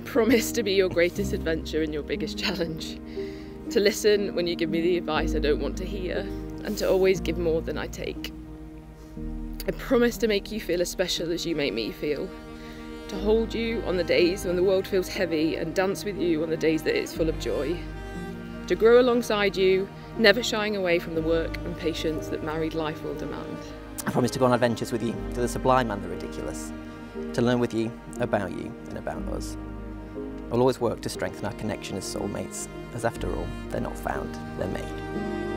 I promise to be your greatest adventure and your biggest challenge. To listen when you give me the advice I don't want to hear, and to always give more than I take. I promise to make you feel as special as you make me feel. To hold you on the days when the world feels heavy and dance with you on the days that it's full of joy. To grow alongside you, never shying away from the work and patience that married life will demand. I promise to go on adventures with you, to the sublime and the ridiculous. To learn with you and about us. I'll always work to strengthen our connection as soulmates, as after all, they're not found, they're made.